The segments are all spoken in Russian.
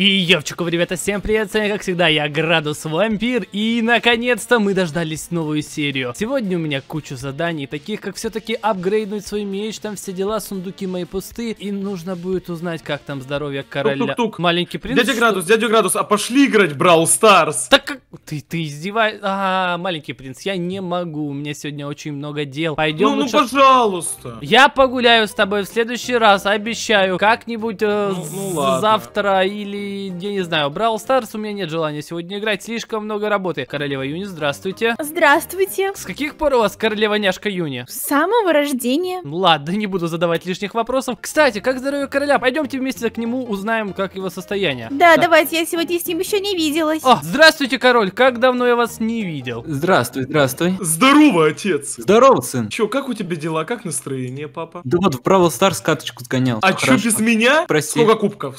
И ёвчиков, ребята, всем привет, с вами, как всегда, я Градус Вампир, и наконец-то мы дождались новую серию. Сегодня у меня куча заданий, таких как все-таки апгрейднуть свой меч, там все дела, сундуки мои пусты, и нужно будет узнать, как там здоровье короля. Тук-тук-тук. Маленький принц. Дядя Градус, а пошли играть в Бравл Старс. Так как... Ты издеваешься? А, маленький принц, я не могу, у меня сегодня очень много дел. Пойдем. Ну, лучше... пожалуйста. Я погуляю с тобой в следующий раз, обещаю, как-нибудь завтра или... Я не знаю, Бравл Старс, у меня нет желания сегодня играть, слишком много работы. Королева Юни, здравствуйте. Здравствуйте. С каких пор у вас королева-няшка Юни? С самого рождения. Ладно, не буду задавать лишних вопросов. Кстати, как здоровье короля? Пойдемте вместе к нему, узнаем, как его состояние. Да, давайте, я сегодня с ним еще не виделась. О, здравствуйте, король, как давно я вас не видел. Здравствуй. Здорово, отец. Здорово, сын. Че, как у тебя дела, как настроение, папа? Да вот в Бравл Старс каточку сгонял. А че без меня? Прости. Сколько кубков,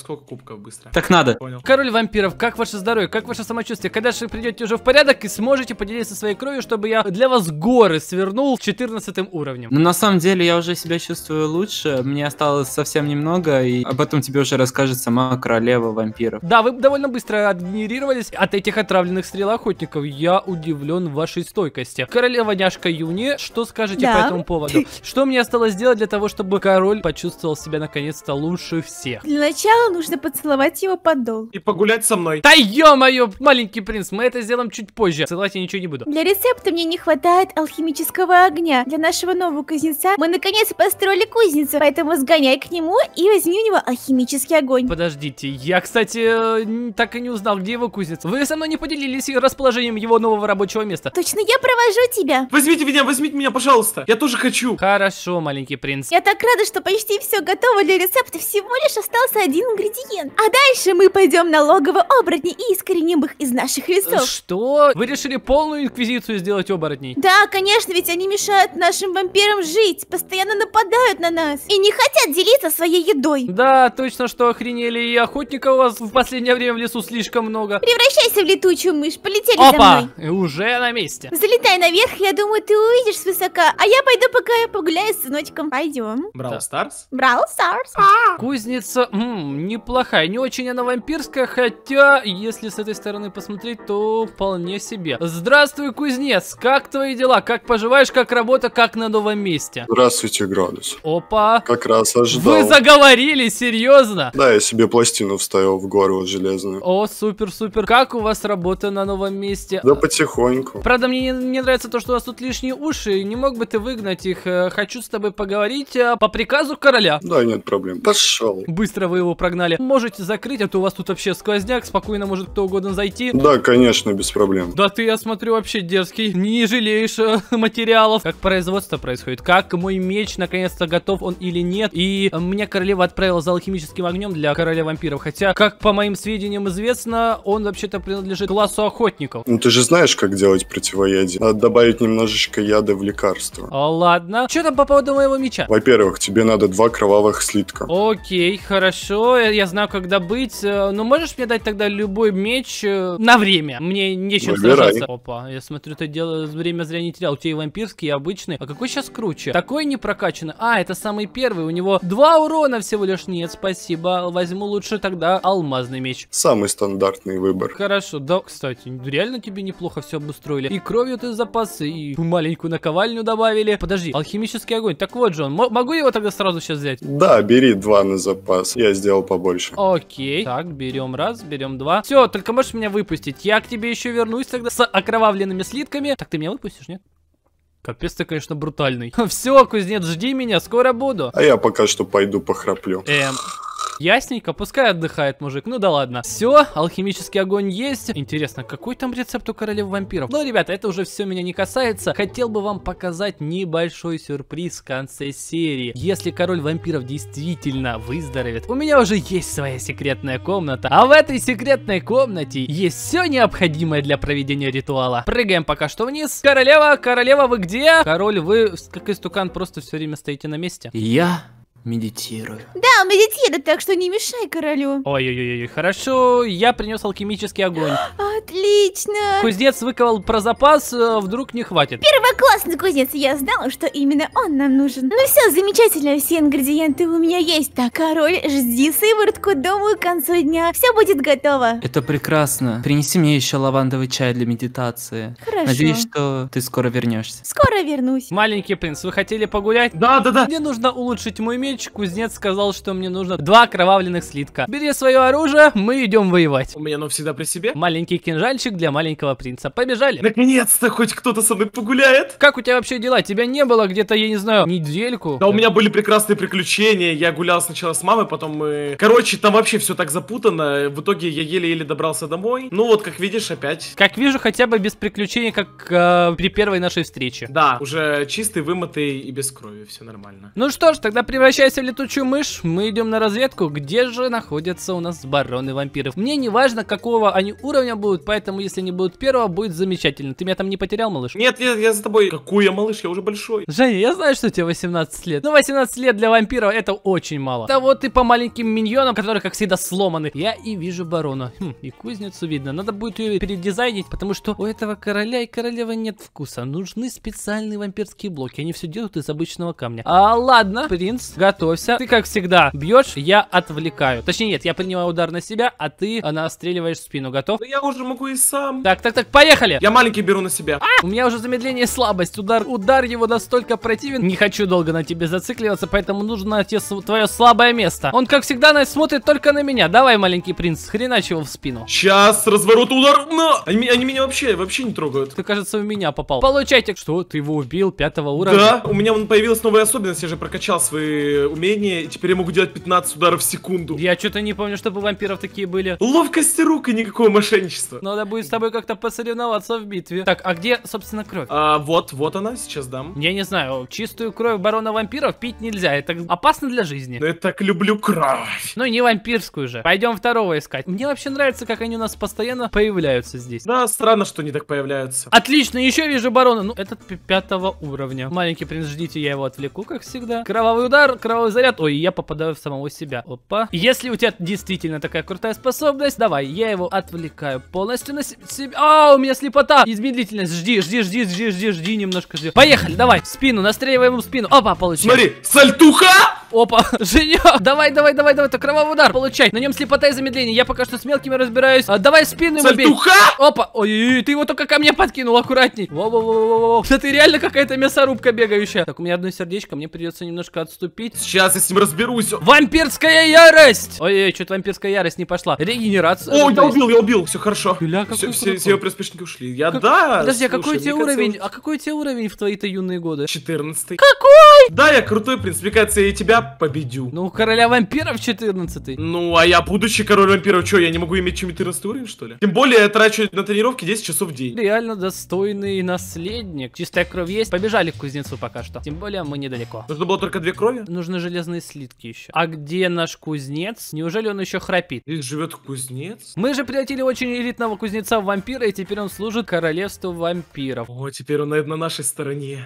быстро. Так надо. Понял. Король вампиров, как ваше здоровье, как ваше самочувствие? Когда же придете уже в порядок и сможете поделиться своей кровью, чтобы я для вас горы свернул 14 уровнем? Ну, на самом деле, я уже себя чувствую лучше. Мне осталось совсем немного, и об этом тебе уже расскажет сама королева вампиров. Да, вы довольно быстро отгенерировались от этих отравленных стрел охотников. Я удивлен вашей стойкости. Королева-няшка Юни, что скажете по этому поводу? Что мне осталось сделать для того, чтобы король почувствовал себя наконец-то лучше всех? Для начала нужно поцеловать его подол. И погулять со мной. Да ё-моё, маленький принц, мы это сделаем чуть позже. Ссылать я ничего не буду. Для рецепта мне не хватает алхимического огня. Для нашего нового кузнеца мы наконец построили кузницу, поэтому сгоняй к нему и возьми у него алхимический огонь. Подождите, я, кстати, так и не узнал, где его кузнец. Вы со мной не поделились расположением его нового рабочего места. Точно, я провожу тебя. Возьмите меня, пожалуйста. Я тоже хочу. Хорошо, маленький принц. Я так рада, что почти все готово для рецепта. Всего лишь остался один ингредиент. А дальше мы пойдем на логово оборотней и искореним их из наших лесов. Что? Вы решили полную инквизицию сделать оборотней? Да, конечно, ведь они мешают нашим вампирам жить, постоянно нападают на нас и не хотят делиться своей едой. Да, точно, что охренели, и охотника у вас в последнее время в лесу слишком много. Превращайся в летучую мышь, полетели за мной. Опа, уже на месте. Залетай наверх, я думаю, ты увидишь свысока, а я пойду пока я погуляю с сыночком. Пойдем. Бравл Старс? Бравл Старс. Кузница, неплохая, не очень она вампирская, хотя, если с этой стороны посмотреть, то вполне себе. Здравствуй, кузнец, как твои дела? Как поживаешь, как работа, как на новом месте? Здравствуйте, Градус. Опа. Как раз ожидал. Вы заговорили, серьезно? Да, я себе пластину вставил в горло железную. О, супер-супер. Как у вас работа на новом месте? Да потихоньку. Правда, мне не нравится то, что у вас тут лишние уши, не мог бы ты выгнать их? Хочу с тобой поговорить по приказу короля. Да, нет проблем. Пошел. Быстро вы его прогнали. Можете закрыть эту. У вас тут вообще сквозняк, спокойно может кто угодно зайти. Да, конечно, без проблем. Да ты, я смотрю, вообще дерзкий, не жалеешь материалов. Как производство происходит, как мой меч наконец-то готов он или нет. И мне королева отправила за алхимическим огнем для короля вампиров. Хотя, как по моим сведениям известно, он вообще-то принадлежит классу охотников. Ну ты же знаешь, как делать противоядие. Надо добавить немножечко яда в лекарство. Ладно. Что там по поводу моего меча? Во-первых, тебе надо 2 кровавых слитка. Окей, хорошо, я знаю, как добыть. Ну, можешь мне дать тогда любой меч на время? Мне нечем сражаться. Опа, я смотрю, ты время зря не терял. У тебя и вампирский, и обычный. А какой сейчас круче? Такой не прокачанный. А, это самый первый. У него 2 урона всего лишь. Нет, спасибо. Возьму лучше тогда алмазный меч. Самый стандартный выбор. Хорошо, да, кстати, реально тебе неплохо все обустроили. И кровью ты запасы, и маленькую наковальню добавили. Подожди, алхимический огонь. Так вот же он. Могу его тогда сразу сейчас взять? Да, бери 2 на запас. Я сделал побольше. Окей. Так, берем раз, берем 2. Все, только можешь меня выпустить. Я к тебе еще вернусь тогда с окровавленными слитками. Так ты меня выпустишь, нет? Капец ты, конечно, брутальный. Все, кузнец, жди меня, скоро буду. А я пока что пойду похраплю. Ясненько, пускай отдыхает мужик, ну да ладно. Все, алхимический огонь есть. Интересно, какой там рецепт у королев вампиров? Но, ребята, это уже все меня не касается. Хотел бы вам показать небольшой сюрприз в конце серии. Если король вампиров действительно выздоровеет, у меня уже есть своя секретная комната. А в этой секретной комнате есть все необходимое для проведения ритуала. Прыгаем пока что вниз. Королева, вы где? Король, вы как истукан просто все время стоите на месте. Я... медитирую. Да, он медитирует, так что не мешай королю. Ой-ой-ой, хорошо, я принес алхимический огонь. Отлично. Отлично! Кузнец выковал про запас, вдруг не хватит. Первоклассный кузнец, я знала, что именно он нам нужен. Ну все, замечательно, все ингредиенты у меня есть. Так, король, жди сыворотку, думаю, к концу дня все будет готово. Это прекрасно. Принеси мне еще лавандовый чай для медитации. Хорошо. Надеюсь, что ты скоро вернешься. Скоро вернусь. Маленький принц, вы хотели погулять? Да. Мне нужно улучшить мой меч. Кузнец сказал, что мне нужно 2 кровавленных слитка. Бери свое оружие, мы идем воевать. У меня оно всегда при себе. Маленький кинжальчик для маленького принца. Побежали. Наконец-то хоть кто-то со мной погуляет. Как у тебя вообще дела? Тебя не было где-то, я не знаю, недельку? Да, у меня были прекрасные приключения. Я гулял сначала с мамой, потом мы... Короче, там вообще все так запутано. В итоге я еле-еле добрался домой. Ну вот, как видишь, опять. Как вижу, хотя бы без приключений, как при первой нашей встрече. Да, уже чистый, вымытый и без крови. Все нормально. Ну что ж, тогда превращайся в летучую мышь. Мы идем на разведку. Где же находятся у нас бароны вампиров? Мне не важно, какого они уровня будут, поэтому если они будут первого, будет замечательно. Ты меня там не потерял, малыш? Нет, я за тобой. Какой я малыш? Я уже большой. Женя, я знаю, что тебе 18 лет. Но 18 лет для вампира это очень мало. Да вот и по маленьким миньонам, которые, как всегда, сломаны. Я и вижу барона. И кузницу видно. Надо будет ее передизайнить, потому что у этого короля и королевы нет вкуса. Нужны специальные вампирские блоки. Они все делают из обычного камня. А ладно, принц, готовься. Ты, как всегда, бьешь, я отвлекаю. Точнее, нет, я принимаю удар на себя, а ты настреливаешь в спину. Готов? Да я уже могу и сам. Так, поехали. Я маленький беру на себя. У меня уже замедление и слабость. Удар его настолько противен. Не хочу долго на тебе зацикливаться, поэтому нужно твое слабое место. Он, как всегда, нас смотрит только на меня. Давай, маленький принц, хренач его в спину. Сейчас, разворот, удар. Но! Они меня вообще не трогают. Ты, кажется, в меня попал. Получайте. Что, ты его убил 5-го уровня? Да, у меня появилась новая особенность. Я же прокачал свои умения, и теперь я могу делать 15 ударов в секунду. Я что-то не помню, чтобы у вампиров такие были. Ловкости рук и никакого мошенничества. Надо будет с тобой как-то посоревноваться в битве. Так, а где, собственно, кровь? Вот она, сейчас дам. Я не знаю, чистую кровь барона вампиров пить нельзя, это опасно для жизни. Но я так люблю кровь. Ну, не вампирскую же. Пойдем второго искать. Мне вообще нравится, как они у нас постоянно появляются здесь. Да, странно, что они так появляются. Отлично, еще вижу барона. Ну, этот 5-го уровня. Маленький принц, ждите, я его отвлеку, как всегда. Кровавый удар, кровавый заряд. Ой, я попадаю в самого себя. Опа. Если у тебя действительно такая крутая способность, давай, я его отвлекаю полностью на себя. А, у меня слепота. Измедлительность. Жди немножко. Жди. Поехали, давай. В спину, настреливаем в спину. Опа, получилось. Смотри, сальтуха! Опа, Женя, давай, это кровавый удар, получай. На нем слепота и замедление, я пока что с мелкими разбираюсь. Давай спину ему бей. Опа, ой, ты его только ко мне подкинул, аккуратней. Во-во-во-во-во. Да ты реально какая-то мясорубка бегающая. Так, у меня одно сердечко, мне придется немножко отступить. Сейчас я с ним разберусь. Вампирская ярость. Ой, что-то вампирская ярость не пошла. Регенерация. О, я убил, все хорошо. Все приспешники ушли. Подожди, а какой тебе уровень в твои-то юные годы? 14. Какой? Да, я крутой принц, привлекается и тебя победю. Ну, короля вампиров 14-й. Ну, а я, будучи король вампиров, что, я не могу иметь 14 уровень, что ли? Тем более, я трачу на тренировки 10 часов в день. Реально достойный наследник. Чистая кровь есть. Побежали к кузнецу пока что. Тем более, мы недалеко. Нужно было только 2 крови? Нужны железные слитки еще. А где наш кузнец? Неужели он еще храпит? Здесь живет кузнец? Мы же превратили очень элитного кузнеца в вампира, и теперь он служит королевству вампиров. О, теперь он, наверное, на нашей стороне.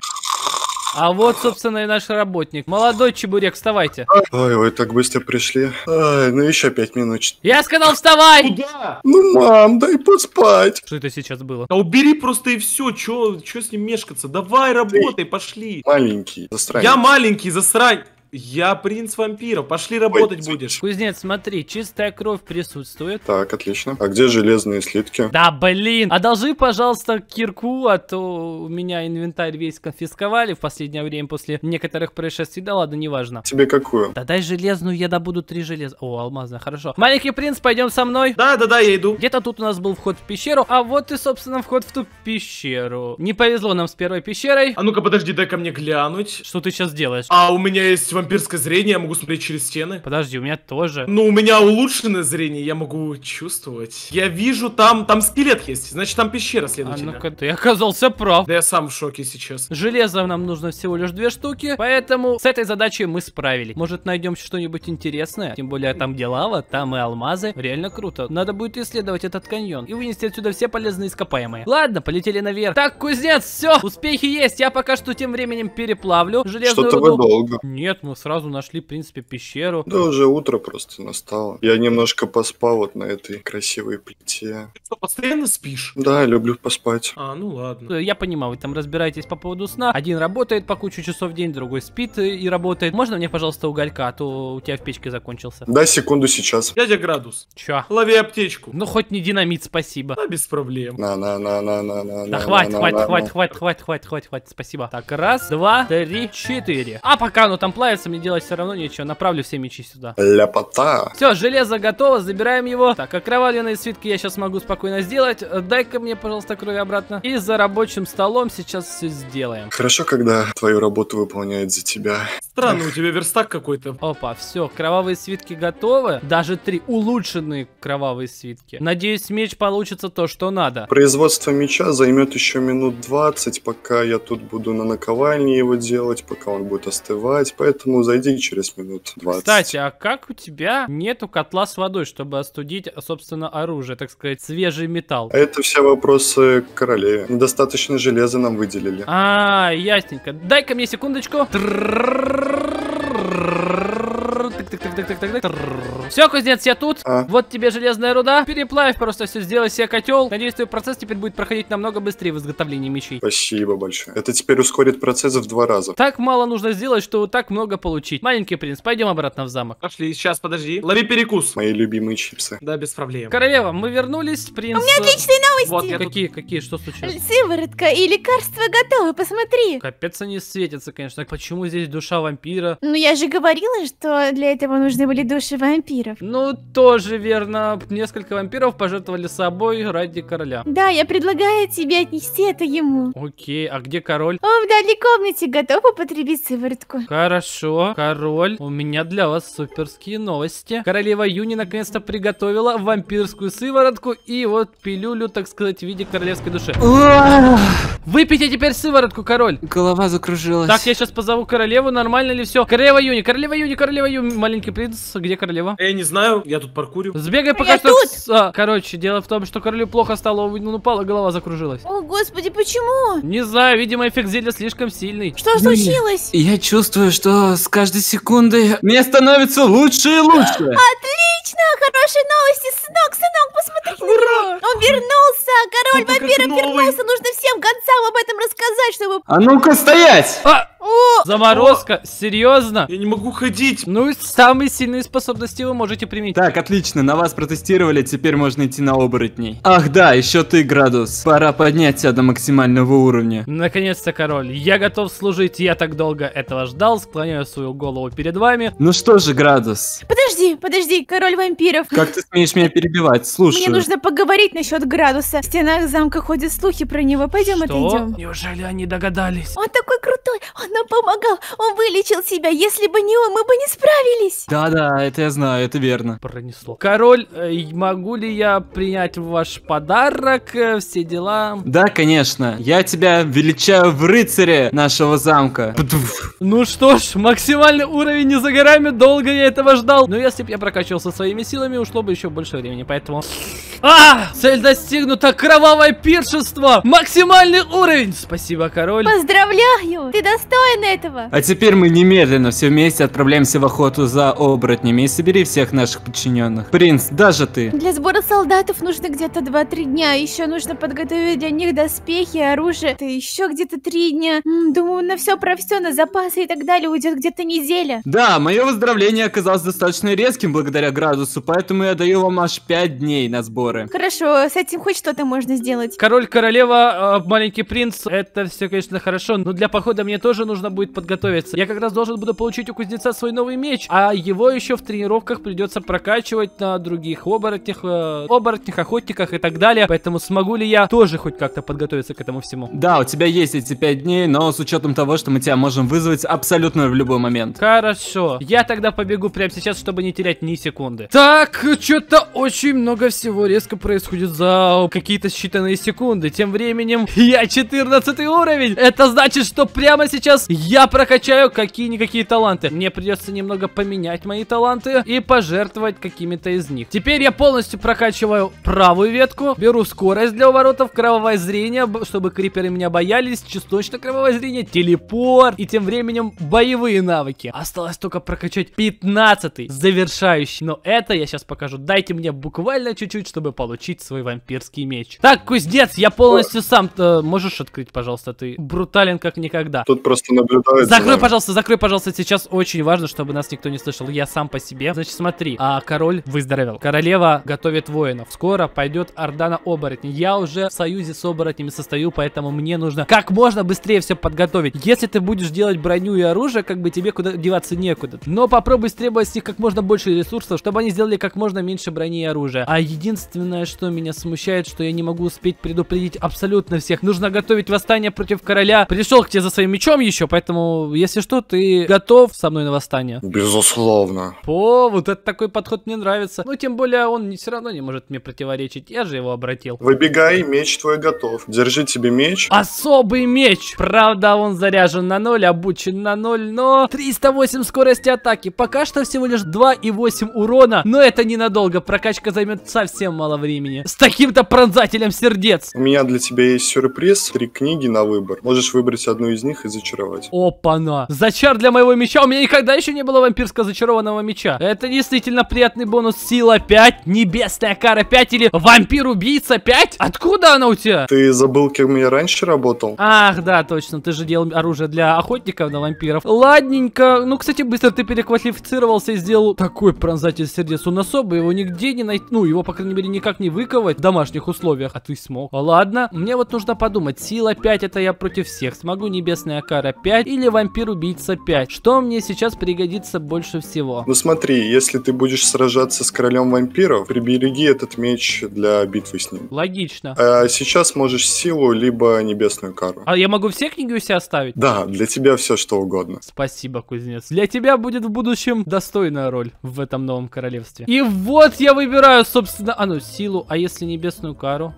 А вот, собственно, и наш работник. Молодой чебурек, вставайте. Ой, вы так быстро пришли. Ай, ну еще 5 минут. Я сказал, вставай! Куда? Ну, мам, дай поспать. Что это сейчас было? Да убери просто и все, чё с ним мешкаться? Давай, работай, пошли. Маленький, засрань. Я маленький, засрань. Я принц вампиров, пошли работать. Ой, будешь. Кузнец, смотри, чистая кровь присутствует. Так, отлично. А где железные слитки? Да, блин. Одолжи, пожалуйста, кирку, а то у меня инвентарь весь конфисковали в последнее время после некоторых происшествий. Да ладно, неважно. Тебе какую? Да дай железную, я добуду 3 железа. О, алмазная, хорошо. Маленький принц, пойдем со мной. Да, я иду. Где-то тут у нас был вход в пещеру, а вот и, собственно, вход в ту пещеру. Не повезло нам с первой пещерой. А ну-ка, подожди, дай ко мне глянуть. Что ты сейчас делаешь? А у меня есть вампирское зрение, я могу смотреть через стены. Подожди, у меня тоже. Ну, у меня улучшенное зрение, я могу чувствовать. Я вижу, там скелет есть, значит, там пещера следовательно. А ну-ка, ты оказался прав. Да я сам в шоке сейчас. Железо нам нужно всего лишь 2 штуки, поэтому с этой задачей мы справились. Может, найдем что-нибудь интересное, тем более там где лава, там и алмазы. Реально круто. Надо будет исследовать этот каньон и вынести отсюда все полезные ископаемые. Ладно, полетели наверх. Так, кузнец, все, успехи есть, я пока что тем временем переплавлю железную руду. Что-то вы долго. Нет, мы сразу нашли, в принципе, пещеру. Да, уже утро просто настало. Я немножко поспал вот на этой красивой плите. Ты что, постоянно спишь? Да, люблю поспать. А, ну ладно. Я понимаю, вы там разбираетесь по поводу сна. Один работает по кучу часов в день, другой спит и работает. Можно мне, пожалуйста, уголька, а то у тебя в печке закончился? Да, секунду сейчас. Дядя Градус. Чё? Лови аптечку. Ну, хоть не динамит, спасибо. Да, без проблем. На-на-на-на-на-на. Да хватит, хватит, спасибо. Так, раз, два, три, четыре. А пока оно там плавится, мне делать все равно нечего. Направлю все мечи сюда. Ляпота. Все, железо готово, забираем его. Так, окровавленные свитки я сейчас могу спокойно сделать. Дай-ка мне, пожалуйста, крови обратно. И за рабочим столом сейчас все сделаем. Хорошо, когда твою работу выполняет за тебя. Странно, у тебя верстак какой-то. Опа, все, кровавые свитки готовы. Даже три улучшенные кровавые свитки. Надеюсь, меч получится то, что надо. Производство меча займет еще минут 20, пока я тут буду на наковальне его делать, пока он будет остывать. Поэтому зайди через минут 20. Кстати, а как у тебя нету котла с водой, чтобы остудить, собственно, оружие, так сказать, свежий металл? Это все вопросы к королеве. Недостаточно железа нам выделили. А, ясненько. Дай-ка мне секундочку. Все, кузнец, я тут. Вот тебе железная руда. Переплавь просто все, сделай себе котел. Надеюсь, твой процесс теперь будет проходить намного быстрее в изготовлении мечей. Спасибо большое. Это теперь ускорит процесс в 2 раза. Так мало нужно сделать, что так много получить. Маленький принц, пойдем обратно в замок. Пошли, сейчас, подожди. Лови перекус. Мои любимые чипсы. Да, без проблем. Королева, мы вернулись, принц. У меня отличные новости. Вот, какие, какие, что случилось? Сыворотка и лекарство готовы, посмотри. Капец, они светятся, конечно. Почему здесь душа вампира? Ну, я же говорила, что для этого нужны были души вампиров. Ну, тоже верно. Несколько вампиров пожертвовали собой ради короля. Да, я предлагаю тебе отнести это ему. Окей, а где король? Он в дальней комнате готов употребить сыворотку. Хорошо, король, у меня для вас суперские новости. Королева Юни наконец-то приготовила вампирскую сыворотку и вот пилюлю, так сказать, в виде королевской души. Выпейте теперь сыворотку, король. Голова закружилась. Так, я сейчас позову королеву, нормально ли все? Королева Юни, королева Юни, королева Юни. Маленький принц, где королева? Я не знаю, я тут паркурю. Сбегай пока я что. Короче, дело в том, что королю плохо стало, он упал, и голова закружилась. О, господи, почему? Не знаю, видимо, эффект зелья слишком сильный. Что случилось? Я чувствую, что с каждой секундой мне становится лучше и лучше. Отлично, хорошие новости, сынок, посмотри. Ура! Он вернулся, король вампиров вернулся, нужно всем гонцам об этом рассказать, чтобы... А ну-ка, стоять! Заморозка, серьезно? Я не могу ходить. Ну, самые сильные способности вы можете применить. Так, отлично, на вас протестировали, теперь можно идти на оборотней. Ах да, еще ты, Градус. Пора поднять тебя до максимального уровня. Наконец-то, король, я готов служить, я так долго этого ждал, склоняю свою голову перед вами. Ну что же, Градус. Подожди, король вампиров. Как ты смеешь меня перебивать? Слушай. Мне нужно поговорить насчет Градуса. В стенах замка ходят слухи про него, пойдем отойдем. Неужели они догадались? Он такой крутой, он нам помогал, он вылечил себя, если бы не он, мы бы не справились. Да, это я знаю, это верно. Пронесло. Король, могу ли я принять ваш подарок, все дела? Да, конечно, я тебя величаю в рыцаре нашего замка. Ну что ж, максимальный уровень не за горами, долго я этого ждал. Но если бы я прокачивался своими силами, ушло бы еще больше времени, поэтому... Цель достигнута, кровавое пиршество, максимальный уровень. Спасибо, король. Поздравляю, ты достоин этого. А теперь мы немедленно все вместе отправляемся в охоту за оборотнями и собери всех наших подчиненных. Принц, даже ты. Для сбора солдатов нужно где-то 2-3 дня. Еще нужно подготовить для них доспехи, оружие. Это еще где-то 3 дня. Думаю, на все про все, на запасы и так далее уйдет где-то неделя. Да, мое выздоровление оказалось достаточно резким благодаря Градусу, поэтому я даю вам аж 5 дней на сборы. Хорошо, с этим хоть что-то можно сделать. Король, королева, маленький принц, это все, конечно, хорошо, но для похода мне тоже нужно будет подготовиться. Я как раз должен буду получить у кузнеца свой новый меч, а его еще в тренировках придется прокачивать на других оборотнях, охотниках и так далее. Поэтому смогу ли я тоже хоть как-то подготовиться к этому всему? Да, у тебя есть эти 5 дней, но с учетом того, что мы тебя можем вызвать абсолютно в любой момент. Хорошо. Я тогда побегу прямо сейчас, чтобы не терять ни секунды. Так, что-то очень много всего резко резко происходит за какие-то считанные секунды. Тем временем я 14 уровень. Это значит, что прямо сейчас я прокачаю какие-никакие таланты. Мне придется немного поменять мои таланты и пожертвовать какими-то из них. Теперь я полностью прокачиваю правую ветку. Беру скорость для уворотов, кровавое зрение, чтобы криперы меня боялись, частично кровавое зрение, телепорт. И тем временем боевые навыки. Осталось только прокачать 15-й, завершающий. Но это я сейчас покажу. Дайте мне буквально чуть-чуть, чтобы получить свой вампирский меч. Так, кузнец, я полностью сам-то... Можешь открыть, пожалуйста, ты брутален как никогда. Тут просто наблюдается. Закрой, пожалуйста, сейчас очень важно, чтобы нас никто не слышал. Я сам по себе. Значит, смотри, король выздоровел. Королева готовит воинов. Скоро пойдет орда на оборотни. Я уже в союзе с оборотнями состою, поэтому мне нужно как можно быстрее все подготовить. Если ты будешь делать броню и оружие, как бы тебе куда деваться некуда. Но попробуй требовать с них как можно больше ресурсов, чтобы они сделали как можно меньше брони и оружия. А единственное, что меня смущает, что я не могу успеть предупредить абсолютно всех. Нужно готовить восстание против короля. Пришел к тебе за своим мечом еще, поэтому, если что, ты готов со мной на восстание? Безусловно. О, вот это такой подход мне нравится. Ну, тем более, он все равно не может мне противоречить. Я же его обратил. Выбегай, меч твой готов. Держи тебе меч. Особый меч. Правда, он заряжен на 0, обучен на 0, но 308 скорости атаки. Пока что всего лишь 2,8 урона, но это ненадолго. Прокачка займет совсем мало времени. С таким-то пронзателем сердец. У меня для тебя есть сюрприз. 3 книги на выбор. Можешь выбрать одну из них и зачаровать. Опа-на. Зачар для моего меча. У меня никогда еще не было вампирского зачарованного меча. Это действительно приятный бонус. Сила 5, небесная кара 5 или вампир-убийца 5? Откуда она у тебя? Ты забыл, кем я раньше работал? Ах, да, точно. Ты же делал оружие для охотников на вампиров. Ладненько. Ну, кстати, быстро ты переквалифицировался и сделал такой пронзатель сердец. Он особый, его нигде не найти. Ну, его, по крайней мере, никак не выковать в домашних условиях. А ты смог. Ладно, мне вот нужно подумать. Сила 5, это я против всех. Смогу небесная кара 5 или вампир-убийца 5. Что мне сейчас пригодится больше всего? Ну смотри, если ты будешь сражаться с королем вампиров, прибереги этот меч для битвы с ним. Логично. А сейчас можешь силу, либо небесную кару. А я могу все книги у себя оставить? Да, для тебя все, что угодно. Спасибо, кузнец. Для тебя будет в будущем достойная роль в этом новом королевстве. И вот я выбираю, собственно, силу, а если небесную кару?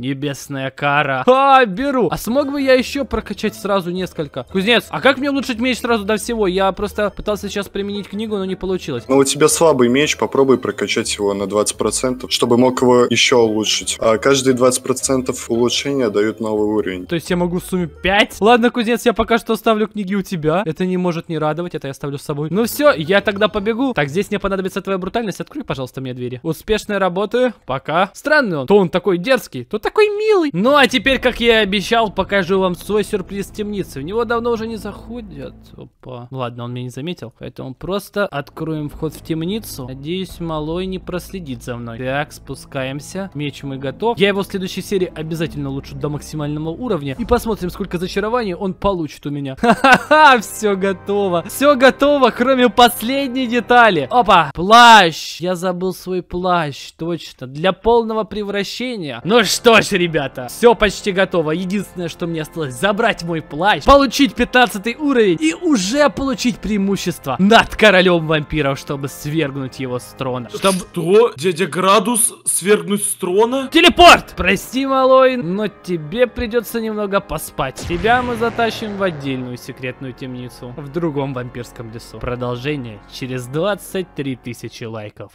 Небесная кара. Беру. А смог бы я еще прокачать сразу несколько? Кузнец, а как мне улучшить меч сразу до всего? Я просто пытался сейчас применить книгу, но не получилось. Ну, у тебя слабый меч, попробуй прокачать его на 20%, чтобы мог его еще улучшить. А каждые 20% улучшения дают новый уровень. То есть я могу в сумме 5? Ладно, кузнец, я пока что оставлю книги у тебя. Это не может не радовать, это я оставлю с собой. Ну все, я тогда побегу. Так, здесь мне понадобится твоя брутальность. Открой, пожалуйста, мне двери. Успешной работы, пока. Странный он. То он такой дерзкий, то такой милый. Ну, а теперь, как я и обещал, покажу вам свой сюрприз темницы. В него давно уже не заходят. Опа. Ладно, он меня не заметил. Поэтому просто откроем вход в темницу. Надеюсь, малой не проследит за мной. Так, спускаемся. Меч мы готов. Я его в следующей серии обязательно улучшу до максимального уровня. И посмотрим, сколько зачарований он получит у меня. Ха-ха-ха, все готово. Все готово, кроме последней детали. Опа, плащ. Я забыл свой плащ, точно. Для полного превращения. Ну что ж, ребята, все почти готово. Единственное, что мне осталось, забрать мой плащ, получить 15 уровень и уже получить преимущество над королем вампиров, чтобы свергнуть его с трона. Что? Дядя Градус свергнуть с трона? Телепорт! Прости, малой, но тебе придется немного поспать. Тебя мы затащим в отдельную секретную темницу в другом вампирском лесу. Продолжение через 23 тысячи лайков.